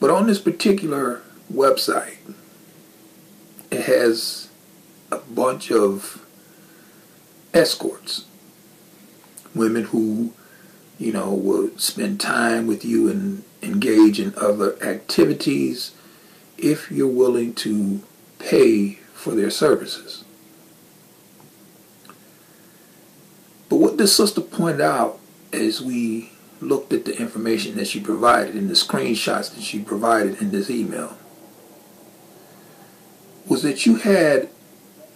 But on this particular website, it has a bunch of escorts, women who, you know, will spend time with you and engage in other activities if you're willing to pay for their services. But what this sister pointed out as we looked at the information that she provided in the screenshots that she provided in this email was that you had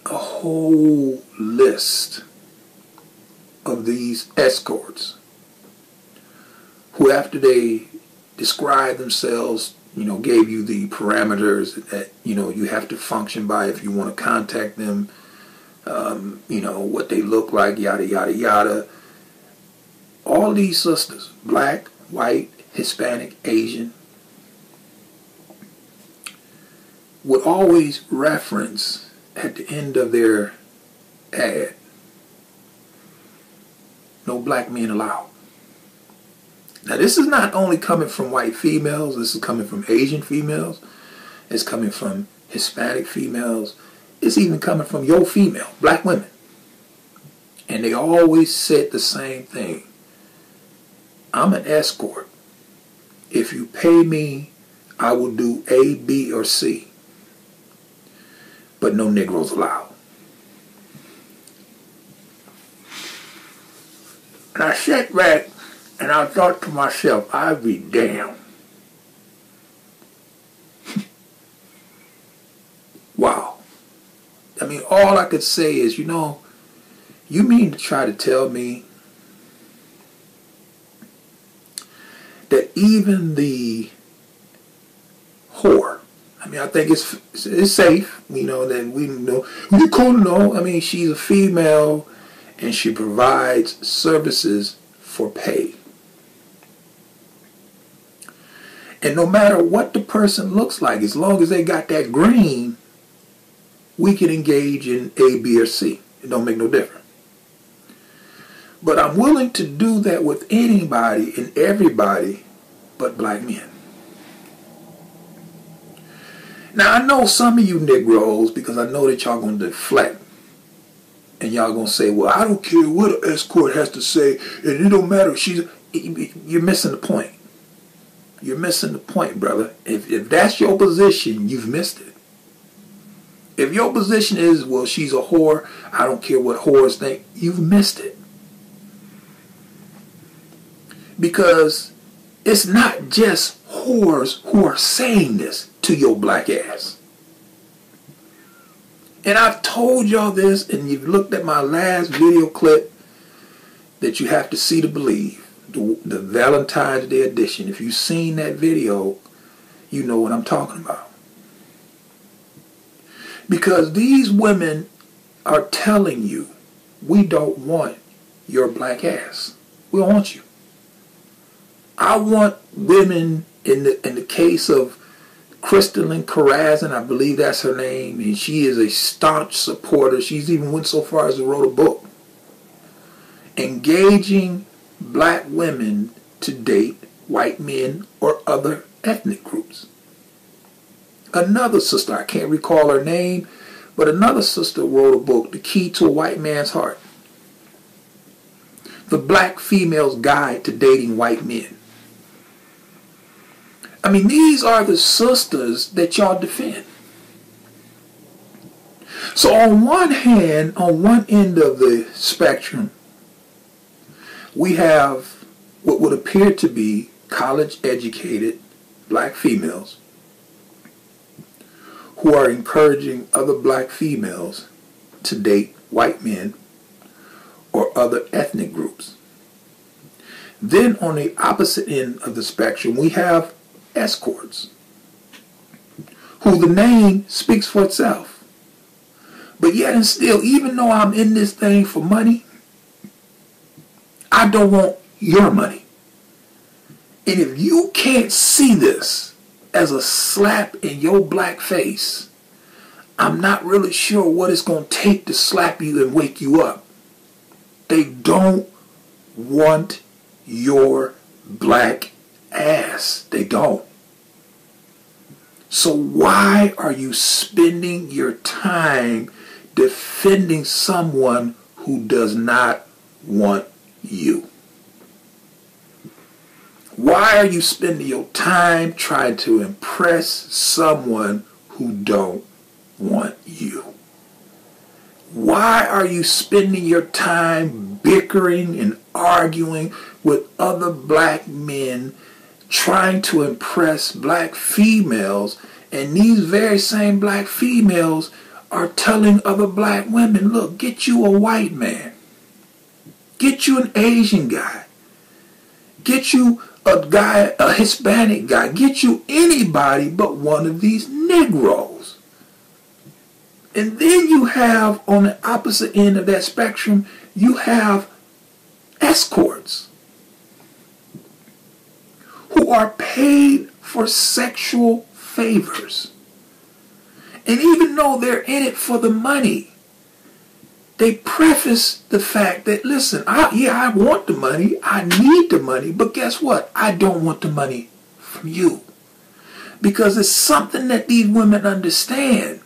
a whole list of these escorts who, after they described themselves, you know, gave you the parameters that, you know, you have to function by if you want to contact them, you know, what they look like, yada, yada, yada. All these sisters, black, white, Hispanic, Asian, would always reference at the end of their ad, no black men allowed. Now, this is not only coming from white females, this is coming from Asian females, it's coming from Hispanic females, it's even coming from your female, black women. And they always said the same thing. I'm an escort. If you pay me, I will do A, B, or C. But no Negroes allowed. And I sat back and I thought to myself, I'd be damned. Wow. I mean, all I could say is, you know, you mean to try to tell me that even the whore, I mean, I think it's safe, you know, that we know, we cool, no, I mean, she's a female and she provides services for pay. And no matter what the person looks like, as long as they got that green, we can engage in A, B, or C. It don't make no difference. But I'm willing to do that with anybody and everybody but black men. Now, I know some of you Negroes, because I know that y'all going to deflect. And y'all going to say, well, I don't care what an escort has to say. And it don't matter. You're missing the point. You're missing the point, brother. If that's your position, you've missed it. If your position is, well, she's a whore, I don't care what whores think, you've missed it. Because it's not just whores who are saying this to your black ass. And I've told y'all this, and you've looked at my last video clip that you have to see to believe, the Valentine's Day edition. If you've seen that video, you know what I'm talking about. Because these women are telling you, we don't want your black ass. We don't want you. I want women, in the case of Kristalyn Karazin, I believe that's her name, and she is a staunch supporter. She's even went so far as to wrote a book. Engaging black women to date white men or other ethnic groups. Another sister, I can't recall her name, but another sister wrote a book, The Key to a White Man's Heart. The Black Female's Guide to Dating White Men. I mean, these are the sisters that y'all defend. So on one hand, on one end of the spectrum, we have what would appear to be college-educated black females who are encouraging other black females to date white men or other ethnic groups. Then on the opposite end of the spectrum, we have escorts, who the name speaks for itself. But yet and still, even though I'm in this thing for money, I don't want your money. And if you can't see this as a slap in your black face, I'm not really sure what it's going to take to slap you and wake you up. They don't want your black ass. They don't. So why are you spending your time defending someone who does not want you? Why are you spending your time trying to impress someone who don't want you? Why are you spending your time bickering and arguing with other black men, trying to impress black females, and these very same black females are telling other black women, look, get you a white man, get you an Asian guy, get you a guy, a Hispanic guy, get you anybody but one of these Negroes. And then you have, on the opposite end of that spectrum, you have escorts who are paid for sexual favors. And even though they're in it for the money, they preface the fact that, listen, I want the money, I need the money, but guess what? I don't want the money from you. Because it's something that these women understand.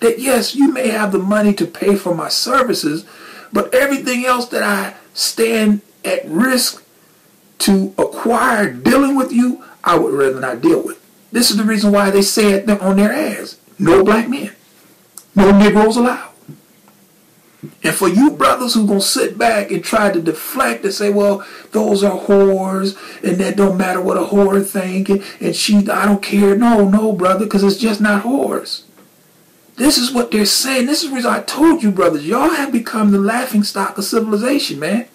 That yes, you may have the money to pay for my services, but everything else that I stand at risk to acquire dealing with you, I would rather not deal with. This is the reason why they say it on their ads, no black men, no Negroes allowed. And for you brothers who gonna sit back and try to deflect and say, well, those are whores and that don't matter what a whore think, and I don't care. No, no, brother, because it's just not whores. This is what they're saying. This is the reason I told you, brothers, y'all have become the laughingstock of civilization, man.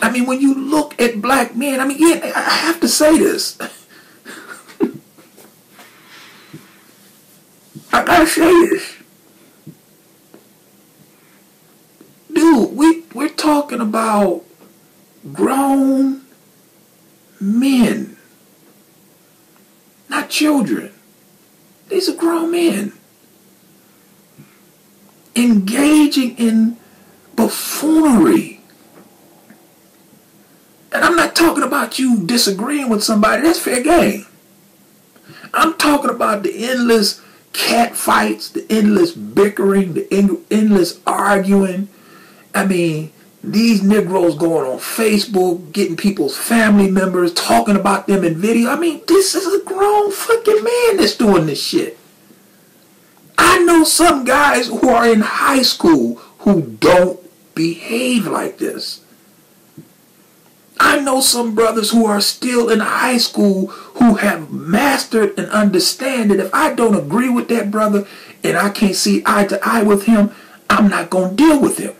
I mean, when you look at black men, I mean, yeah, I have to say this. I gotta say this. Dude, we're talking about grown men, not children. These are grown men engaging in buffoonery. And I'm not talking about you disagreeing with somebody. That's fair game. I'm talking about the endless cat fights, the endless bickering, the endless arguing. I mean, these Negroes going on Facebook, getting people's family members, talking about them in video. I mean, this is a grown fucking man that's doing this shit. I know some guys who are in high school who don't behave like this. I know some brothers who are still in high school who have mastered and understand that if I don't agree with that brother and I can't see eye to eye with him, I'm not going to deal with him.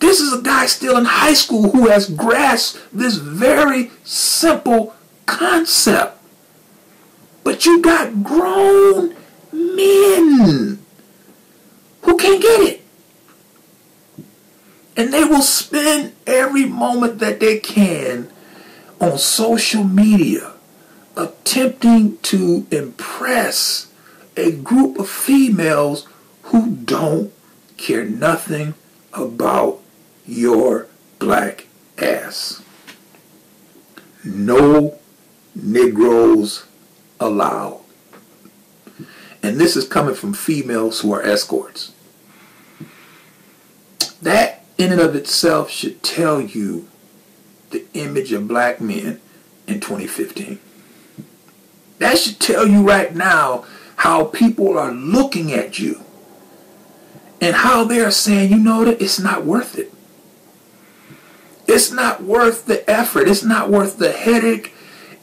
This is a guy still in high school who has grasped this very simple concept. But you got grown men who can't get it. And they will spend every moment that they can on social media attempting to impress a group of females who don't care nothing about your black ass. No Negroes allowed. And this is coming from females who are escorts. That in and of itself should tell you the image of black men in 2015. That should tell you right now how people are looking at you and how they are saying, you know, that it's not worth it. It's not worth the effort. It's not worth the headache.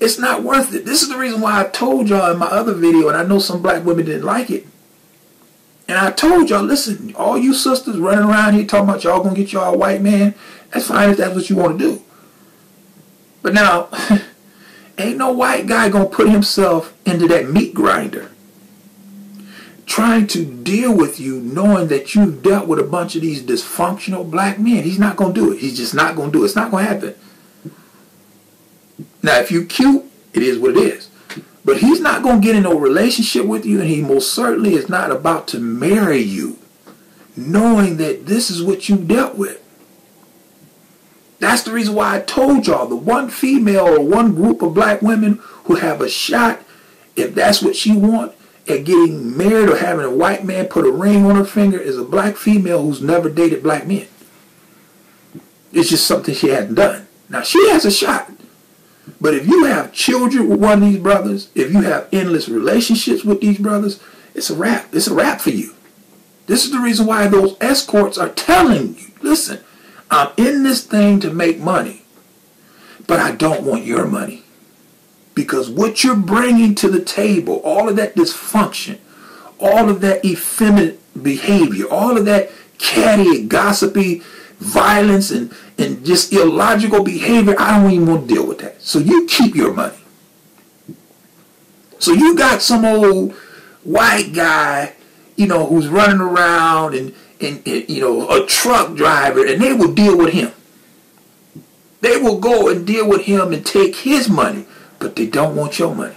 It's not worth it. This is the reason why I told y'all in my other video, and I know some black women didn't like it. And I told y'all, listen, all you sisters running around here talking about y'all gonna get y'all a white man, that's fine if that's what you want to do. But now, ain't no white guy gonna put himself into that meat grinder trying to deal with you knowing that you've dealt with a bunch of these dysfunctional black men. He's not going to do it. He's just not going to do it. It's not going to happen. Now, if you're cute, it is what it is. But he's not going to get in no relationship with you, and he most certainly is not about to marry you knowing that this is what you dealt with. That's the reason why I told y'all the one female or one group of black women who have a shot if that's what she wants, and getting married or having a white man put a ring on her finger, is a black female who's never dated black men. It's just something she hadn't done. Now, she has a shot. But if you have children with one of these brothers, if you have endless relationships with these brothers, it's a wrap. It's a wrap for you. This is the reason why those escorts are telling you, listen, I'm in this thing to make money, but I don't want your money. Because what you're bringing to the table, all of that dysfunction, all of that effeminate behavior, all of that catty, gossipy, violence and just illogical behavior, I don't even want to deal with that. So you keep your money. So you got some old white guy, you know, who's running around and you know, a truck driver, and they will deal with him. They will go and deal with him and take his money, but they don't want your money.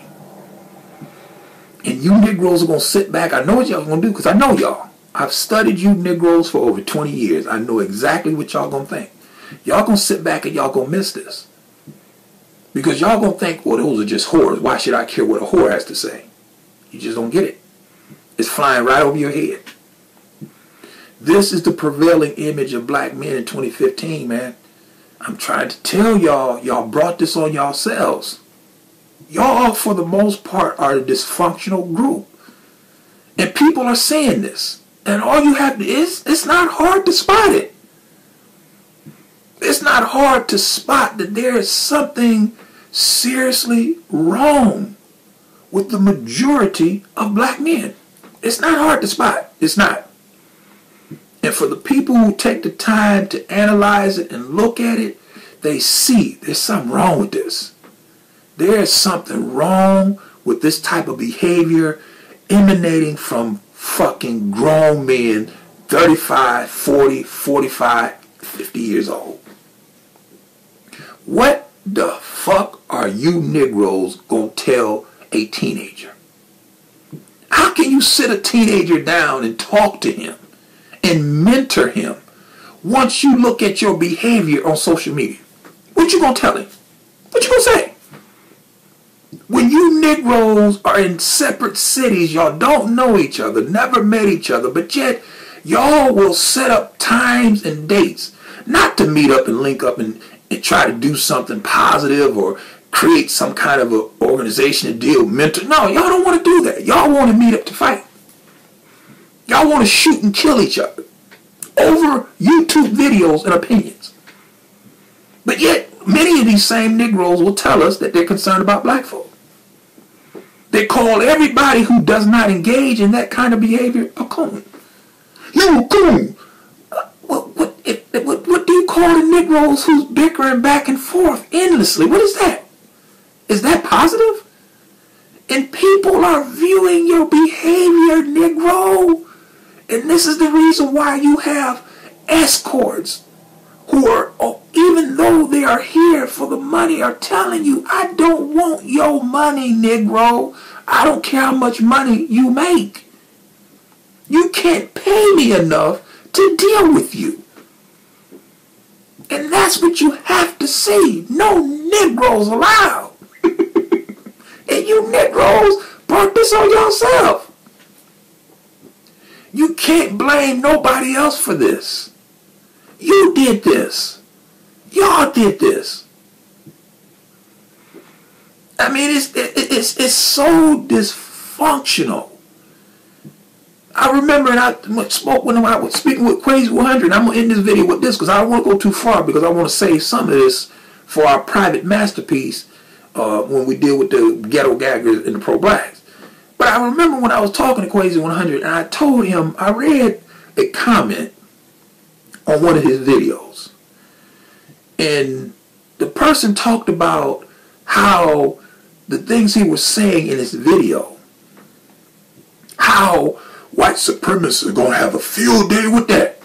And you Negroes are going to sit back. I know what y'all going to do, because I know y'all. I've studied you Negroes for over 20 years. I know exactly what y'all going to think. Y'all going to sit back and y'all going to miss this. Because y'all going to think, well, those are just whores. Why should I care what a whore has to say? You just don't get it. It's flying right over your head. This is the prevailing image of black men in 2015, man. I'm trying to tell y'all, y'all brought this on yourselves. Y'all, for the most part, are a dysfunctional group. And people are seeing this. And all you have to, it's not hard to spot it. It's not hard to spot that there is something seriously wrong with the majority of black men. It's not hard to spot. It's not. And for the people who take the time to analyze it and look at it, they see there's something wrong with this. There is something wrong with this type of behavior emanating from fucking grown men, 35, 40, 45, 50 years old. What the fuck are you Negroes gonna tell a teenager? How can you sit a teenager down and talk to him and mentor him once you look at your behavior on social media? What you gonna tell him? What you gonna say? When you Negroes are in separate cities, y'all don't know each other, never met each other, but yet y'all will set up times and dates, not to meet up and link up and try to do something positive or create some kind of an organization to deal with mental. No, y'all don't want to do that. Y'all want to meet up to fight. Y'all want to shoot and kill each other over YouTube videos and opinions. But yet, many of these same Negroes will tell us that they're concerned about black folk. They call everybody who does not engage in that kind of behavior a coon. You a coon. What do you call the Negroes who's bickering back and forth endlessly? What is that? Is that positive? And people are viewing your behavior, Negro. And this is the reason why you have escorts who are, even though they are here for the money, are telling you, I don't want your money, Negro. I don't care how much money you make. You can't pay me enough to deal with you. And that's what you have to see. No Negroes allowed. And you Negroes brought this on yourself. You can't blame nobody else for this. You did this. Y'all did this. I mean, it's so dysfunctional. I remember, and I spoke when I was speaking with Akwesi100, and I'm going to end this video with this because I don't want to go too far, because I want to save some of this for our private masterpiece when we deal with the ghetto gaggers and the pro-blacks. But I remember when I was talking to Akwesi100, and I told him, I read a comment on one of his videos, and the person talked about how the things he was saying in his video, how white supremacists are going to have a field day with that.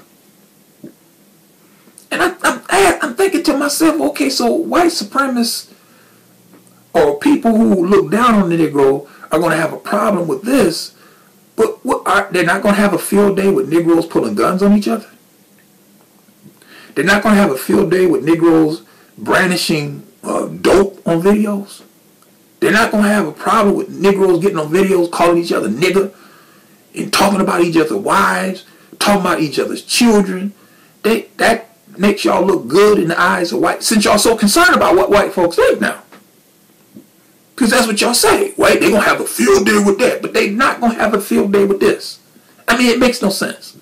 And I'm thinking to myself, okay, so white supremacists or people who look down on the Negro are going to have a problem with this, but they're not going to have a field day with Negroes pulling guns on each other? They're not going to have a field day with Negroes brandishing dope on videos? They're not going to have a problem with Negroes getting on videos calling each other nigger and talking about each other's wives, talking about each other's children. That makes y'all look good in the eyes of white, since y'all so concerned about what white folks think now. Because that's what y'all say, right? They're going to have a field day with that, but they're not going to have a field day with this. I mean, it makes no sense.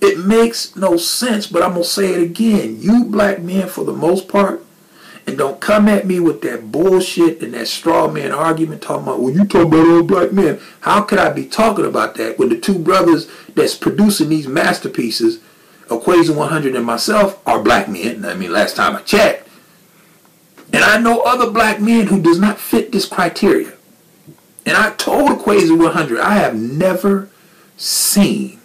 It makes no sense, but I'm going to say it again. You black men, for the most part, and don't come at me with that bullshit and that straw man argument talking about, well, you talking about all black men. How could I be talking about that when the two brothers that's producing these masterpieces, Akwesi100 and myself, are black men? I mean, last time I checked. And I know other black men who does not fit this criteria. And I told Akwesi100, I have never seen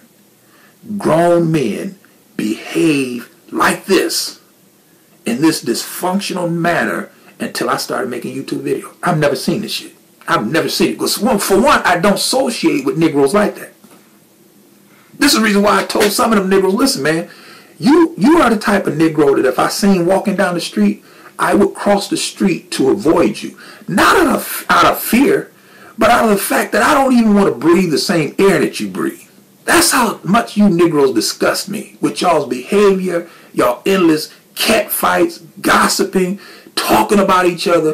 grown men behave like this, in this dysfunctional manner, until I started making YouTube videos. I've never seen this shit. I've never seen it. Because for one, I don't associate with Negroes like that. This is the reason why I told some of them Negroes, listen, man, you are the type of Negro that if I seen walking down the street, I would cross the street to avoid you. Not out of fear, but out of the fact that I don't even want to breathe the same air that you breathe. That's how much you Negroes disgust me, with y'all's behavior, y'all endless cat fights, gossiping, talking about each other,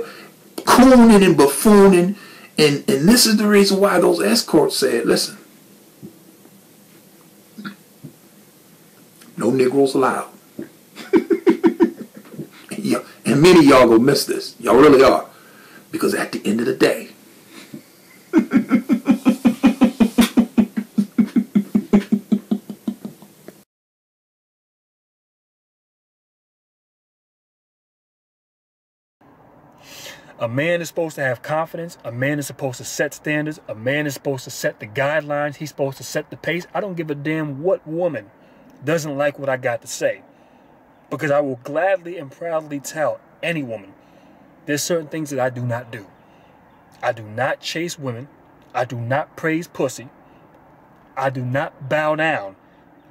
cooning and buffooning. And this is the reason why those escorts said, listen, no Negroes allowed. And many of y'all gonna miss this. Y'all really are. Because at the end of the day, a man is supposed to have confidence. A man is supposed to set standards. A man is supposed to set the guidelines. He's supposed to set the pace. I don't give a damn what woman doesn't like what I got to say, because I will gladly and proudly tell any woman there's certain things that I do not do. I do not chase women. I do not praise pussy. I do not bow down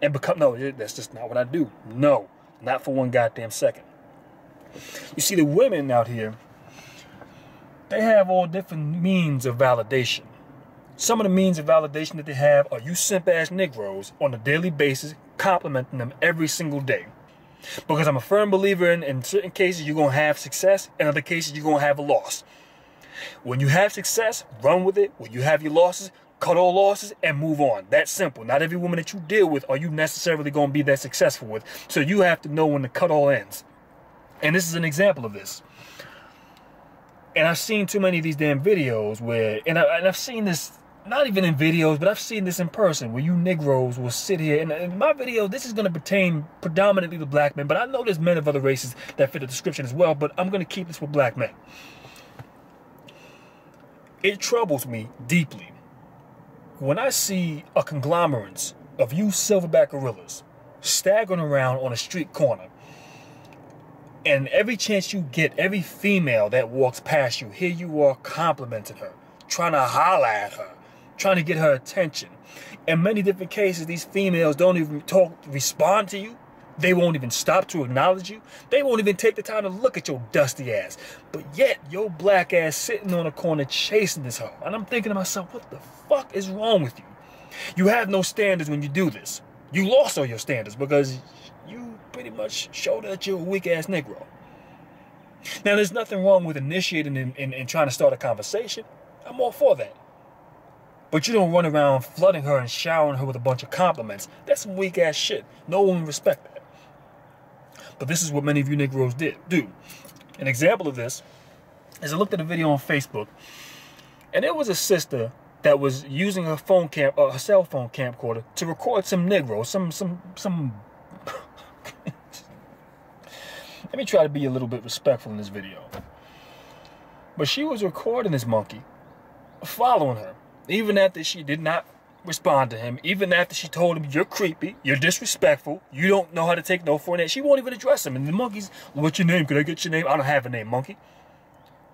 and become, no, that's just not what I do. No, not for one goddamn second. You see, the women out here, they have all different means of validation. Some of the means of validation that they have are you simp-ass Negroes on a daily basis complimenting them every single day. Because I'm a firm believer in certain cases you're going to have success, in other cases you're going to have a loss. When you have success, run with it. When you have your losses, cut all losses and move on. That's simple. Not every woman that you deal with are you necessarily going to be that successful with. So you have to know when the cut all ends. And this is an example of this. And I've seen too many of these damn videos where, and I've seen this, not even in videos, but I've seen this in person, where you Negroes will sit here, and in my video, this is going to pertain predominantly to black men, but I know there's men of other races that fit the description as well, but I'm going to keep this with black men. It troubles me deeply when I see a conglomerate of you silverback gorillas staggering around on a street corner. And every chance you get, every female that walks past you, here you are complimenting her, trying to holler at her, trying to get her attention. In many different cases, these females don't even respond to you. They won't even stop to acknowledge you. They won't even take the time to look at your dusty ass. But yet, your black ass sitting on a corner chasing this hoe. And I'm thinking to myself, what the fuck is wrong with you? You have no standards when you do this. You lost all your standards because you pretty much show that you're a weak-ass Negro. Now, there's nothing wrong with initiating and trying to start a conversation. I'm all for that. But you don't run around flooding her and showering her with a bunch of compliments. That's some weak-ass shit. No one would respect that. But this is what many of you Negroes do. An example of this is I looked at a video on Facebook, and there was a sister that was using her phone her cell phone camcorder to record some Negro, some let me try to be a little bit respectful in this video. But she was recording this monkey following her, even after she did not respond to him, even after she told him, you're creepy, you're disrespectful, you don't know how to take no for an answer. She won't even address him. And the monkey's, what's your name? Could I get your name? I don't have a name, monkey.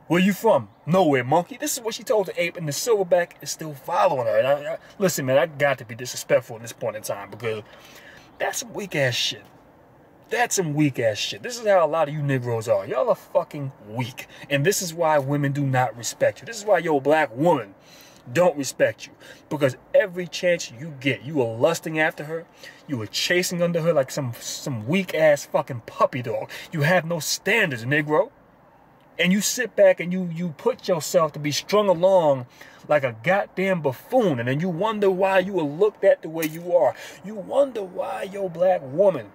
Where you from? Nowhere, monkey. This is what she told the ape, and the silverback is still following her. And I listen, man, I got to be disrespectful at this point in time because that's some weak-ass shit. That's some weak ass shit. This is how a lot of you Negroes are. Y'all are fucking weak. And this is why women do not respect you. This is why your black woman don't respect you. Because every chance you get, you are lusting after her. You are chasing under her like some weak ass fucking puppy dog. You have no standards, Negro. And you sit back and you put yourself to be strung along like a goddamn buffoon. And then you wonder why you are looked at the way you are. You wonder why your black woman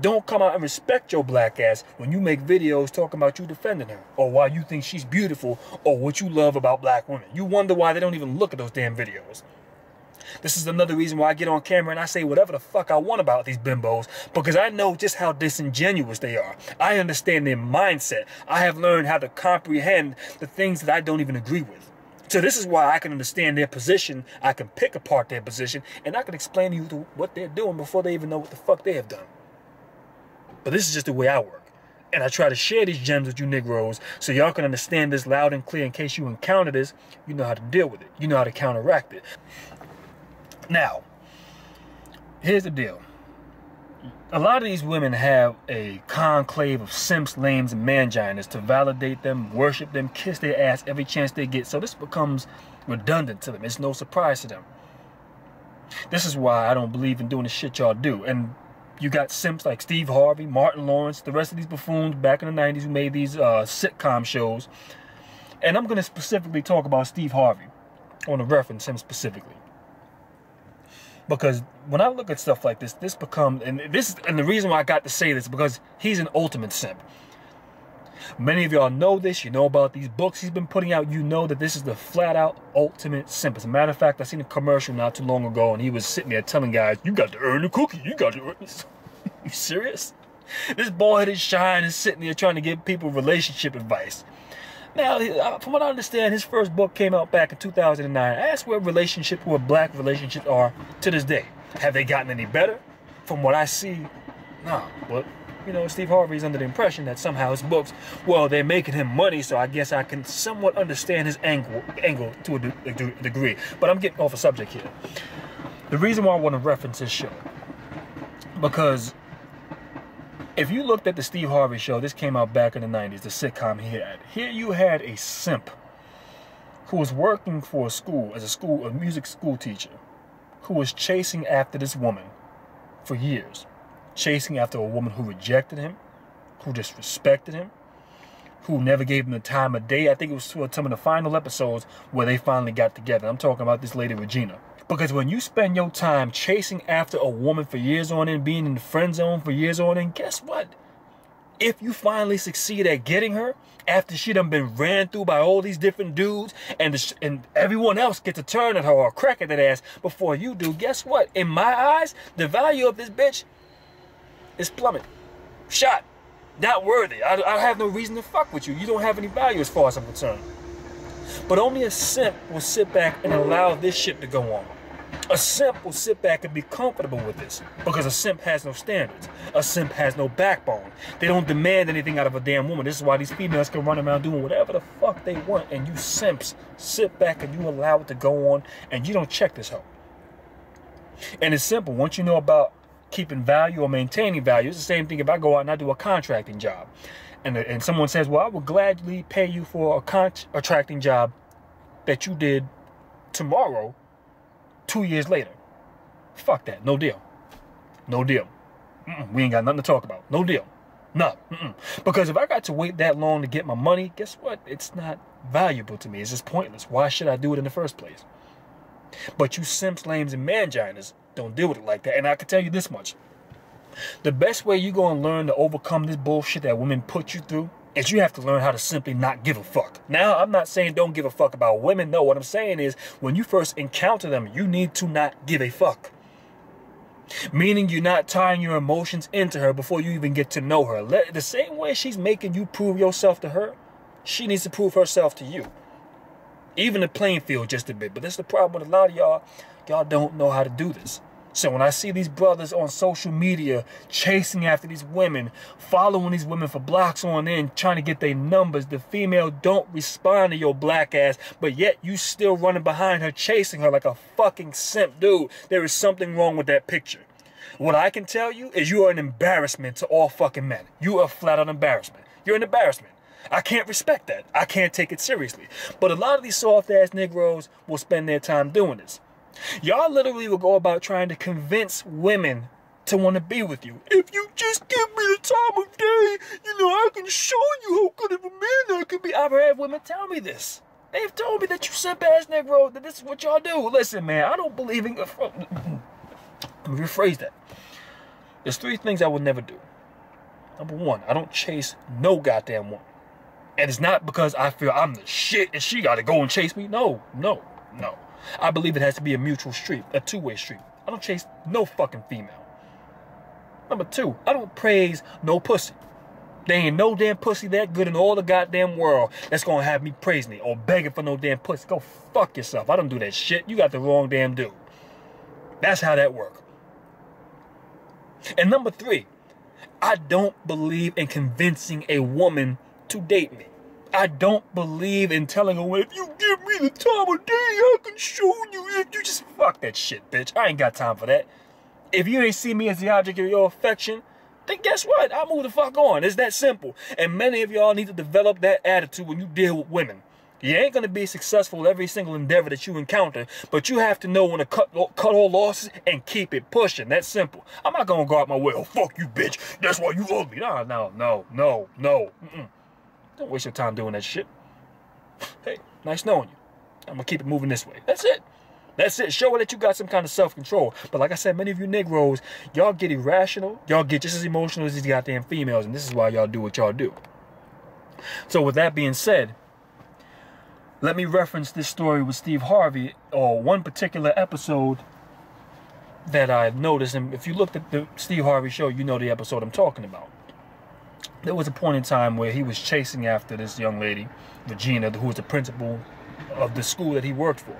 don't come out and respect your black ass when you make videos talking about you defending her, or why you think she's beautiful, or what you love about black women. You wonder why they don't even look at those damn videos. This is another reason why I get on camera and I say whatever the fuck I want about these bimbos, because I know just how disingenuous they are. I understand their mindset. I have learned how to comprehend the things that I don't even agree with. So this is why I can understand their position, I can pick apart their position, and I can explain to you what they're doing before they even know what the fuck they have done. But this is just the way I work. And I try to share these gems with you Negroes so y'all can understand this loud and clear in case you encounter this, you know how to deal with it. You know how to counteract it. Now, here's the deal. A lot of these women have a conclave of simps, lames, and manginers to validate them, worship them, kiss their ass every chance they get. So this becomes redundant to them. It's no surprise to them. This is why I don't believe in doing the shit y'all do. And you got simps like Steve Harvey, Martin Lawrence, the rest of these buffoons back in the 90s who made these sitcom shows. And I'm going to specifically talk about Steve Harvey. I want to reference him specifically. Because when I look at stuff like this, this becomes, and the reason why I got to say this is because he's an ultimate simp. Many of y'all know this. You know about these books he's been putting out. You know that this is the flat-out ultimate simp. As a matter of fact, I seen a commercial not too long ago, and he was sitting there telling guys, you got to earn the cookie. You got to earn this. You serious? This bald-headed shine is sitting there trying to give people relationship advice. Now, from what I understand, his first book came out back in 2009. I asked where black relationships are to this day. Have they gotten any better? From what I see, nah. But, you know, Steve Harvey's under the impression that somehow his books, well, they're making him money, so I guess I can somewhat understand his angle to a degree. But I'm getting off a subject here. The reason why I want to reference his show, because if you looked at the Steve Harvey show, this came out back in the 90s, the sitcom he had. Here you had a simp who was working for a school, as a music school teacher, who was chasing after this woman for years. Chasing after a woman who rejected him, who disrespected him, who never gave him the time of day. I think it was toward some of the final episodes where they finally got together. I'm talking about this lady, Regina. Because when you spend your time chasing after a woman for years on end, being in the friend zone for years on end, guess what? If you finally succeed at getting her, after she done been ran through by all these different dudes, and everyone else gets a turn at her or a crack at that ass before you do, guess what? In my eyes, the value of this bitch is plummet. Shot. Not worthy. I have no reason to fuck with you. You don't have any value as far as I'm concerned. But only a simp will sit back and allow this shit to go on. A simp will sit back and be comfortable with this, because a simp has no standards. A simp has no backbone. They don't demand anything out of a damn woman. This is why these females can run around doing whatever the fuck they want, and you simps sit back and you allow it to go on, and you don't check this hoe. And it's simple. Once you know about keeping value or maintaining value, it's the same thing if I go out and I do a contracting job. And someone says, well, I will gladly pay you for a contracting job that you did tomorrow, 2 years later. Fuck that. No deal. No deal. We ain't got nothing to talk about. No deal. No. Because if I got to wait that long to get my money, guess what? It's not valuable to me. It's just pointless. Why should I do it in the first place? But you simps, lames, and manginers don't deal with it like that. And I can tell you this much. The best way you're going to learn to overcome this bullshit that women put you through is you have to learn how to simply not give a fuck. Now, I'm not saying don't give a fuck about women. No, what I'm saying is when you first encounter them, you need to not give a fuck. Meaning you're not tying your emotions into her before you even get to know her. The same way she's making you prove yourself to her, she needs to prove herself to you. Even the playing field just a bit. But that's the problem with a lot of y'all. Y'all don't know how to do this. So when I see these brothers on social media chasing after these women, following these women for blocks on end, trying to get their numbers, the female don't respond to your black ass, but yet you still running behind her, chasing her like a fucking simp, dude. There is something wrong with that picture. What I can tell you is you are an embarrassment to all fucking men. You are flat out embarrassment. You're an embarrassment. I can't respect that. I can't take it seriously. But a lot of these soft-ass Negroes will spend their time doing this. Y'all literally will go about trying to convince women to want to be with you. If you just give me the time of day, you know, I can show you how good of a man I can be. I've heard women tell me this. They've told me that you simp-ass Negro, that this is what y'all do. Listen, man, I don't believe in... Let me rephrase that. There's three things I will never do. Number one, I don't chase no goddamn woman. And it's not because I feel I'm the shit and she gotta go and chase me. No, no, no. I believe it has to be a mutual street, a two-way street. I don't chase no fucking female. Number two, I don't praise no pussy. There ain't no damn pussy that good in all the goddamn world that's gonna have me praising it or begging for no damn pussy. Go fuck yourself. I don't do that shit. You got the wrong damn dude. That's how that works. And number three, I don't believe in convincing a woman to date me. I don't believe in telling her, if you give me the time of day, I can show you. If you just fuck that shit, bitch. I ain't got time for that. If you ain't see me as the object of your affection, then guess what? I'll move the fuck on. It's that simple. And many of y'all need to develop that attitude when you deal with women. You ain't gonna be successful every single endeavor that you encounter, but you have to know when to cut all losses and keep it pushing. That's simple. I'm not gonna go out my way, oh, fuck you, bitch. That's why you ugly. No, no, no, no, no. Mm-mm. Don't waste your time doing that shit. Hey, nice knowing you. I'm gonna keep it moving this way. That's it. That's it. Show her that you got some kind of self-control. But like I said, many of you Negroes, y'all get irrational. Y'all get just as emotional as these goddamn females. And this is why y'all do what y'all do. So with that being said, let me reference this story with Steve Harvey, or one particular episode that I've noticed. And if you looked at the Steve Harvey show, you know the episode I'm talking about. There was a point in time where he was chasing after this young lady, Regina, who was the principal of the school that he worked for.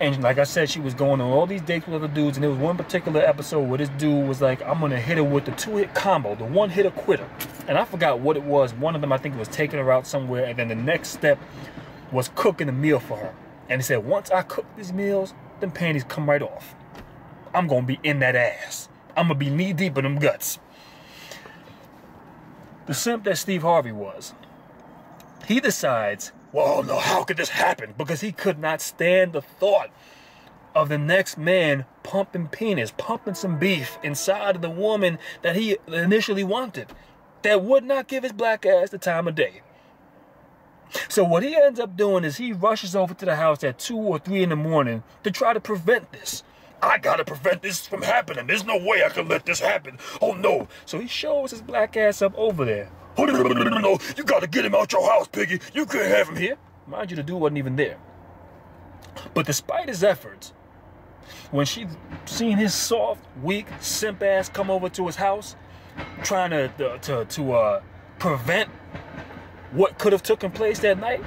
And like I said, she was going on all these dates with other dudes, and there was one particular episode where this dude was like, I'm gonna hit her with the two-hit combo, the one-hitter quitter. And I forgot what it was. One of them, I think, was taking her out somewhere, and then the next step was cooking a meal for her. And he said, once I cook these meals, them panties come right off. I'm gonna be in that ass. I'm gonna be knee-deep in them guts. The simp that Steve Harvey was, he decides, well, no, how could this happen? Because he could not stand the thought of the next man pumping penis, pumping some beef inside of the woman that he initially wanted, that would not give his black ass the time of day. So what he ends up doing is he rushes over to the house at 2 or 3 in the morning to try to prevent this. I gotta prevent this from happening. There's no way I can let this happen. Oh, no. So he shows his black ass up over there. No, you gotta get him out your house, piggy. You can't have him here. Mind you, the dude wasn't even there. But despite his efforts, when she seen his soft, weak, simp ass come over to his house, trying to prevent what could have taken place that night,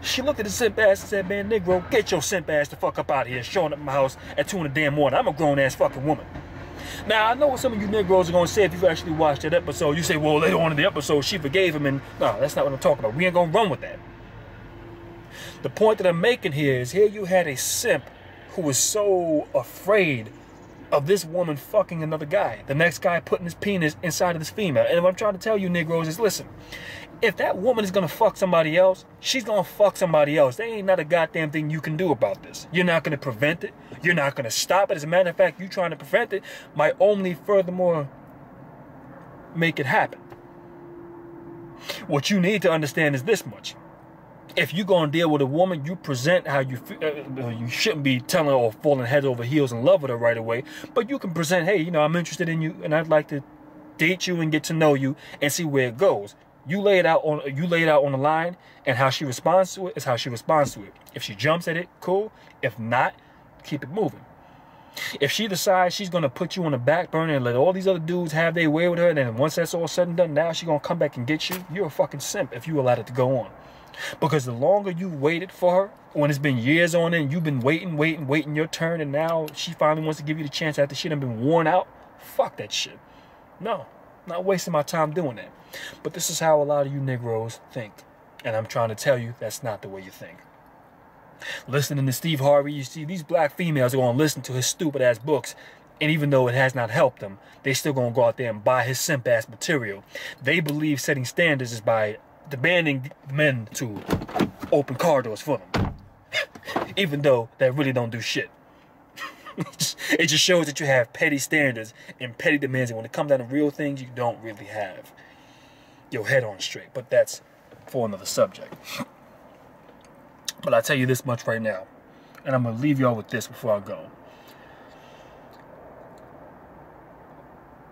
she looked at the simp ass and said, man, Negro, get your simp ass the fuck up out of here, showing up at my house at 2 in the damn morning. I'm a grown-ass fucking woman. Now, I know what some of you Negroes are going to say if you've actually watched that episode. You say, well, later on in the episode, she forgave him, and no, that's not what I'm talking about. We ain't going to run with that. The point that I'm making here is, here you had a simp who was so afraid of this woman fucking another guy, the next guy putting his penis inside of this female. And what I'm trying to tell you Negroes is, listen, if that woman is gonna fuck somebody else, she's gonna fuck somebody else. There ain't not a goddamn thing you can do about this. You're not gonna prevent it. You're not gonna stop it. As a matter of fact, you trying to prevent it might only furthermore make it happen. What you need to understand is this much. If you're going to deal with a woman, you present how you feel. You shouldn't be telling her or falling head over heels in love with her right away. But you can present, hey, you know, I'm interested in you, and I'd like to date you and get to know you and see where it goes. You lay it out on the line, and how she responds to it is how she responds to it. If she jumps at it, cool. If not, keep it moving. If she decides she's going to put you on the back burner and let all these other dudes have their way with her, then once that's all said and done, now she's going to come back and get you. You're a fucking simp if you allowed it to go on. Because the longer you waited for her, when it's been years on end, you've been waiting your turn, and now she finally wants to give you the chance after she done been worn out. Fuck that shit. No, not wasting my time doing that. But this is how a lot of you Negroes think. And I'm trying to tell you, that's not the way you think. Listening to Steve Harvey, you see these black females are going to listen to his stupid ass books And even though it has not helped them, they still gonna go out there and buy his simp ass material. They believe setting standards is by demanding men to open car doors for them, even though they really don't do shit. It just shows that you have petty standards and petty demands, and when it comes down to real things, you don't really have your head on straight. But that's for another subject. But I'll tell you this much right now, and I'm gonna leave y'all with this before I go.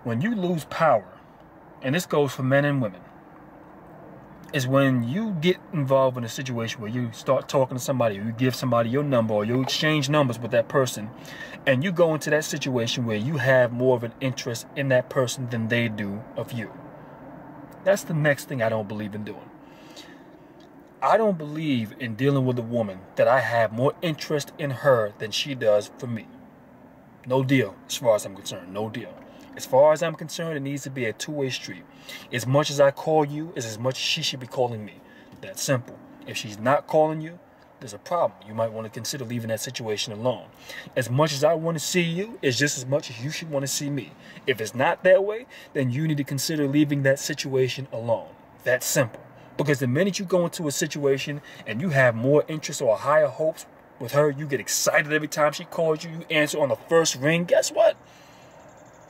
When you lose power, and this goes for men and women, is when you get involved in a situation where you start talking to somebody, or you give somebody your number, or you exchange numbers with that person, and you go into that situation where you have more of an interest in that person than they do of you. That's the next thing I don't believe in doing. I don't believe in dealing with a woman that I have more interest in her than she does for me. No deal, as far as I'm concerned. No deal. As far as I'm concerned, it needs to be a two-way street. As much as I call you is as much as she should be calling me. That's simple. If she's not calling you, there's a problem. You might want to consider leaving that situation alone. As much as I want to see you is just as much as you should want to see me. If it's not that way, then you need to consider leaving that situation alone. That's simple. Because the minute you go into a situation and you have more interest or higher hopes with her, you get excited every time she calls you, you answer on the first ring, guess what?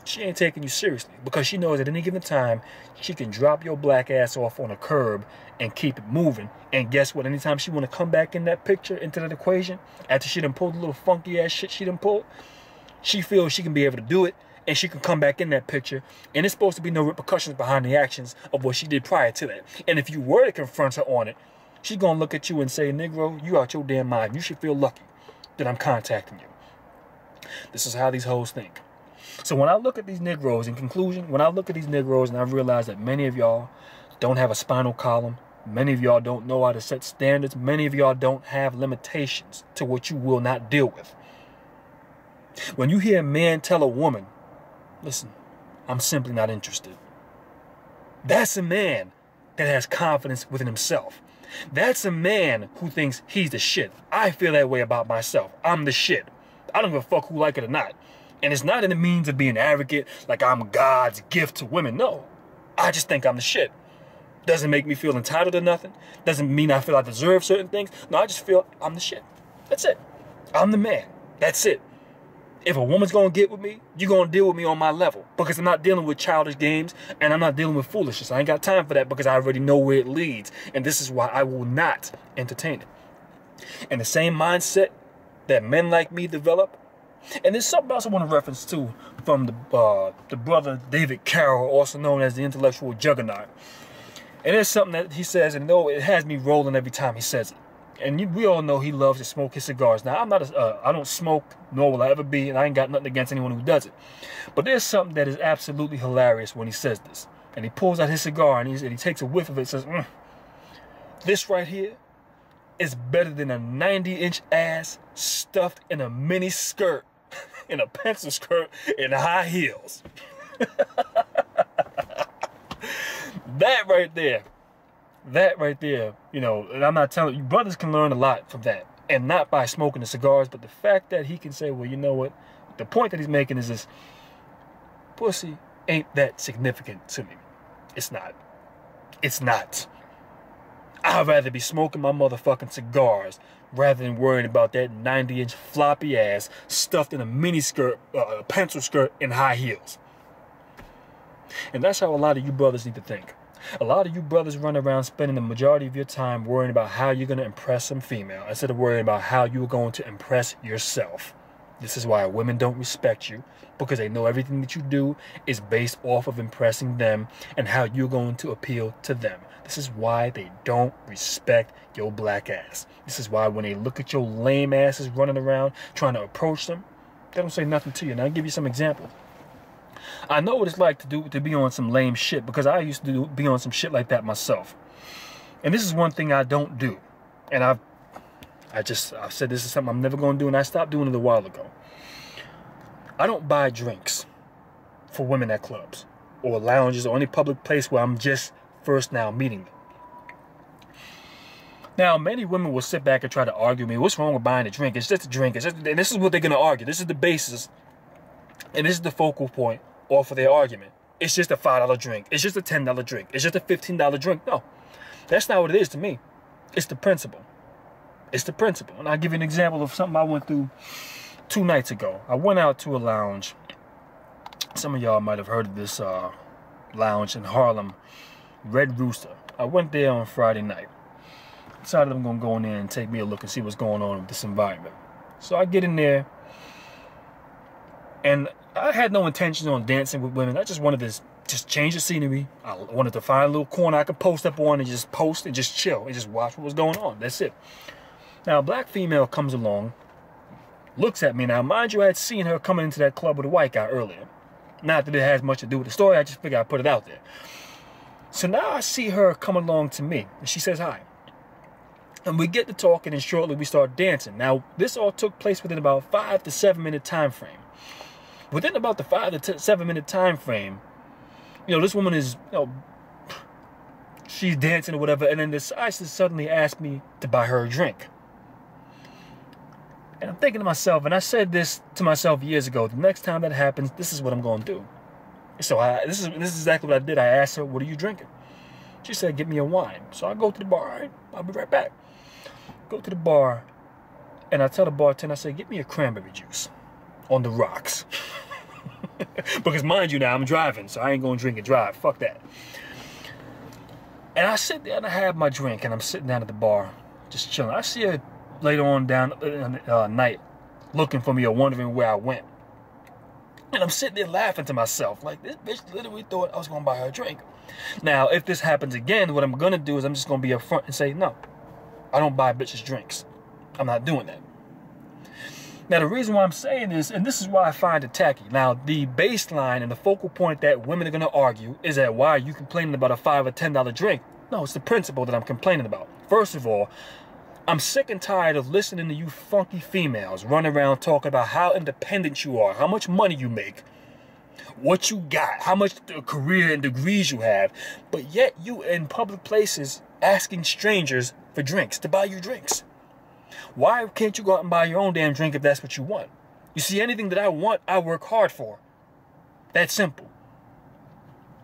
She ain't taking you seriously, because she knows at any given time she can drop your black ass off on a curb and keep it moving. And guess what? Anytime she want to come back in that picture, into that equation, after she done pulled the little funky ass shit she done pulled, she feels she can be able to do it, and she can come back in that picture. And it's supposed to be no repercussions behind the actions of what she did prior to that. And if you were to confront her on it, she's going to look at you and say, "Negro, you out your damn mind. You should feel lucky that I'm contacting you." This is how these hoes think. So when I look at these Negroes, in conclusion, when I look at these Negroes and I realize that many of y'all don't have a spinal column, many of y'all don't know how to set standards, many of y'all don't have limitations to what you will not deal with. When you hear a man tell a woman, "Listen, I'm simply not interested," that's a man that has confidence within himself. That's a man who thinks he's the shit. I feel that way about myself. I'm the shit. I don't give a fuck who like it or not. And it's not in the means of being arrogant, like I'm God's gift to women. No, I just think I'm the shit. Doesn't make me feel entitled to nothing. Doesn't mean I feel I deserve certain things. No, I just feel I'm the shit. That's it. I'm the man. That's it. If a woman's going to get with me, you're going to deal with me on my level, because I'm not dealing with childish games and I'm not dealing with foolishness. I ain't got time for that, because I already know where it leads. And this is why I will not entertain it. And the same mindset that men like me develop. And there's something else I want to reference to from the brother David Carroll, also known as the intellectual juggernaut. And there's something that he says, and no, it has me rolling every time he says it. And we all know he loves to smoke his cigars. Now, I'm not I don't smoke, nor will I ever be, and I ain't got nothing against anyone who does it. But there's something that is absolutely hilarious when he says this. And he pulls out his cigar and he takes a whiff of it and says, "This right here is better than a 90-inch ass stuffed in a mini skirt, in a pencil skirt and high heels." That right there, you know, and I'm not telling you, brothers can learn a lot from that, and not by smoking the cigars, but the fact that he can say, well, you know what, the point that he's making is this: pussy ain't that significant to me. It's not. It's not. I'd rather be smoking my motherfucking cigars rather than worrying about that 90-inch floppy ass stuffed in a mini skirt, a pencil skirt, and high heels. And that's how a lot of you brothers need to think. A lot of you brothers run around spending the majority of your time worrying about how you're going to impress some female instead of worrying about how you're going to impress yourself. This is why women don't respect you, because they know everything that you do is based off of impressing them and how you're going to appeal to them. This is why they don't respect your black ass. This is why when they look at your lame asses running around trying to approach them, they don't say nothing to you. Now, I'll give you some examples. I know what it's like to be on some lame shit, because I used to be on some shit like that myself. And this is one thing I don't do. And I said this is something I'm never going to do, and I stopped doing it a while ago. I don't buy drinks for women at clubs or lounges or any public place where I'm just first now meeting them. Now, many women will sit back and try to argue with me, what's wrong with buying a drink? It's just a drink. And this is what they're going to argue. This is the basis And this is the focal point off of their argument. It's just a $5 drink. It's just a $10 drink. It's just a $15 drink. No, that's not what it is to me. It's the principle. It's the principle. And I'll give you an example of something I went through 2 nights ago. I went out to a lounge. Some of y'all might have heard of this lounge in Harlem, Red Rooster. I went there on Friday night. Decided I'm going to go in there and take me a look and see what's going on with this environment. So I get in there, and I had no intention on dancing with women. I just wanted to just change the scenery. I wanted to find a little corner I could post up on and just post and just chill and just watch what was going on. That's it. Now, a black female comes along, looks at me. Now, mind you, I had seen her coming into that club with a white guy earlier. Not that it has much to do with the story. I just figured I'd put it out there. So now I see her come along to me, and she says hi. And we get to talking, and shortly we start dancing. Now, this all took place within about 5 to 7 minute time frame. Within about the 5 to 7 minute time frame, you know, this woman is, you know, she's dancing or whatever, and then decides to suddenly ask me to buy her a drink. And I'm thinking to myself, and I said this to myself years ago, the next time that happens, this is what I'm going to do. So this is exactly what I did. I asked her, what are you drinking? She said, get me a wine. So I go to the bar, all right? I'll be right back. Go to the bar, and I tell the bartender, I say, get me a cranberry juice on the rocks. Because mind you now, I'm driving, so I ain't going to drink and drive. Fuck that. And I sit there and I have my drink, and I'm sitting down at the bar, just chilling. I see her later on down night looking for me or wondering where I went. And I'm sitting there laughing to myself. Like, this bitch literally thought I was going to buy her a drink. Now, if this happens again, what I'm going to do is I'm just going to be up front and say, no, I don't buy bitches drinks. I'm not doing that. Now, the reason why I'm saying this, and this is why I find it tacky. Now, the baseline and the focal point that women are going to argue is that why are you complaining about a $5 or $10 drink? No, it's the principle that I'm complaining about. First of all, I'm sick and tired of listening to you funky females run around talking about how independent you are, how much money you make, what you got, how much career and degrees you have, but yet you in public places asking strangers for drinks, to buy you drinks. Why can't you go out and buy your own damn drink if that's what you want? You see, anything that I want, I work hard for. That's simple.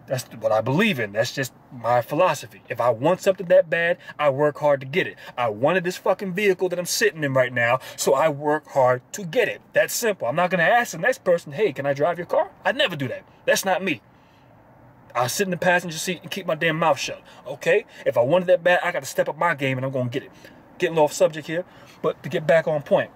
That's what I believe in. That's just my philosophy. If I want something that bad, I work hard to get it. I wanted this fucking vehicle that I'm sitting in right now, so I work hard to get it. That's simple. I'm not going to ask the next person, hey, can I drive your car? I never do that. That's not me. I'll sit in the passenger seat and keep my damn mouth shut. Okay? If I wanted that bad, I got to step up my game and I'm going to get it. Getting off subject here, but to get back on point.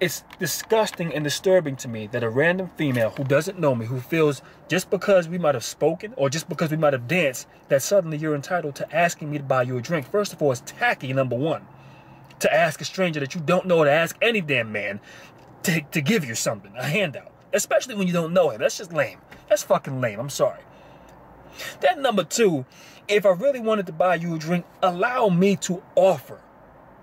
It's disgusting and disturbing to me that a random female who doesn't know me, who feels just because we might have spoken or just because we might have danced, that suddenly you're entitled to asking me to buy you a drink. First of all, it's tacky, number one, to ask a stranger that you don't know, to ask any damn man to give you something, a handout, especially when you don't know him. That's just lame. That's fucking lame. I'm sorry. Then number two, if I really wanted to buy you a drink, allow me to offer.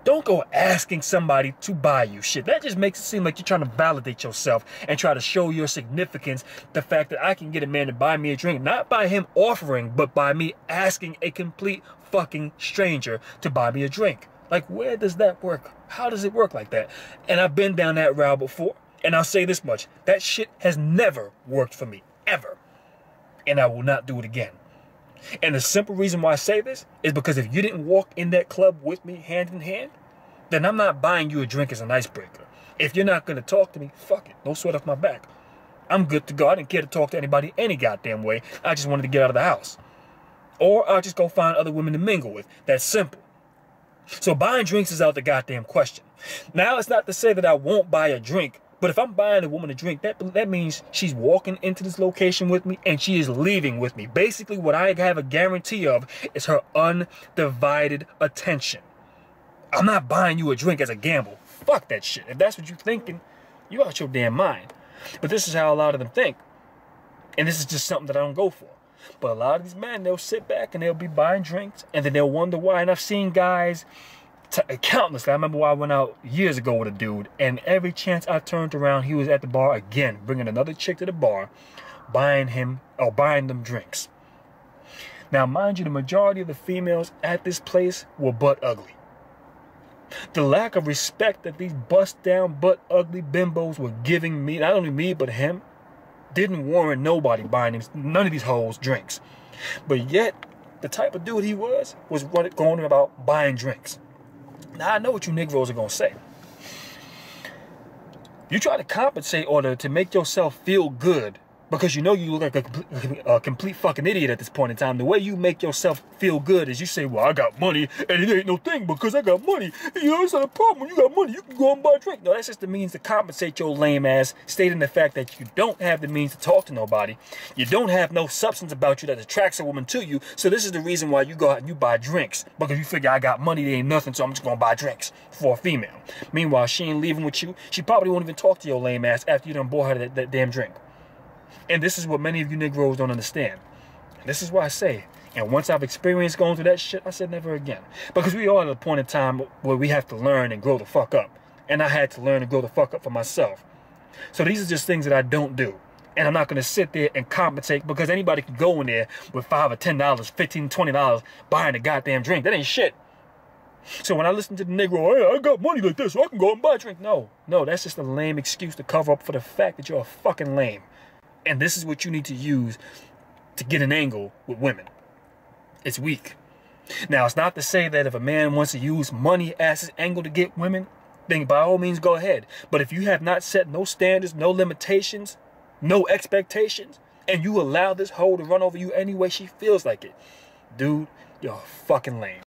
Don't go asking somebody to buy you shit. That just makes it seem like you're trying to validate yourself and try to show your significance, the fact that I can get a man to buy me a drink, not by him offering, but by me asking a complete fucking stranger to buy me a drink. Like, where does that work? How does it work like that? And I've been down that route before, and I'll say this much. That shit has never worked for me, ever. And I will not do it again. And the simple reason why I say this is because if you didn't walk in that club with me hand in hand, then I'm not buying you a drink as an icebreaker. If you're not going to talk to me, fuck it. No sweat off my back. I'm good to go. I didn't care to talk to anybody any goddamn way. I just wanted to get out of the house. Or I'll just go find other women to mingle with. That's simple. So buying drinks is out the goddamn question. Now, it's not to say that I won't buy a drink. But if I'm buying a woman a drink, that means she's walking into this location with me and she is leaving with me. Basically, what I have a guarantee of is her undivided attention. I'm not buying you a drink as a gamble. Fuck that shit. If that's what you're thinking, you out your damn mind. But this is how a lot of them think. And this is just something that I don't go for. But a lot of these men, they'll sit back and they'll be buying drinks and then they'll wonder why. And I've seen guys... countless. I remember I went out years ago with a dude, and every chance I turned around, he was at the bar again, bringing another chick to the bar, buying them drinks. Now, mind you, the majority of the females at this place were butt ugly. The lack of respect that these bust-down, butt-ugly bimbos were giving me, not only me, but him, didn't warrant nobody buying him, none of these hoes drinks. But yet, the type of dude he was going about buying drinks. Now, I know what you Negroes are going to say. You try to compensate or to make yourself feel good because you know you look like a complete fucking idiot at this point in time. The way you make yourself feel good is you say, well, I got money and it ain't no thing because I got money. You know, it's not a problem. You got money. You can go and buy a drink. No, that's just the means to compensate your lame ass, stating the fact that you don't have the means to talk to nobody. You don't have no substance about you that attracts a woman to you. So this is the reason why you go out and you buy drinks, because you figure I got money, there ain't nothing, so I'm just going to buy drinks for a female. Meanwhile, she ain't leaving with you. She probably won't even talk to your lame ass after you done bought her that damn drink. And this is what many of you Negroes don't understand. This is why I say, and once I've experienced going through that shit, I said never again. Because we are at a point in time where we have to learn and grow the fuck up. And I had to learn and grow the fuck up for myself. So these are just things that I don't do. And I'm not going to sit there and compensate, because anybody can go in there with $5 or $10, $15, $20 buying a goddamn drink. That ain't shit. So when I listen to the Negro, hey, I got money like this, so I can go and buy a drink. No, no, that's just a lame excuse to cover up for the fact that you're a fucking lame. And this is what you need to use to get an angle with women. It's weak. Now, it's not to say that if a man wants to use money as his angle to get women, then by all means go ahead. But if you have not set no standards, no limitations, no expectations, and you allow this hoe to run over you any way she feels like it, dude, you're fucking lame.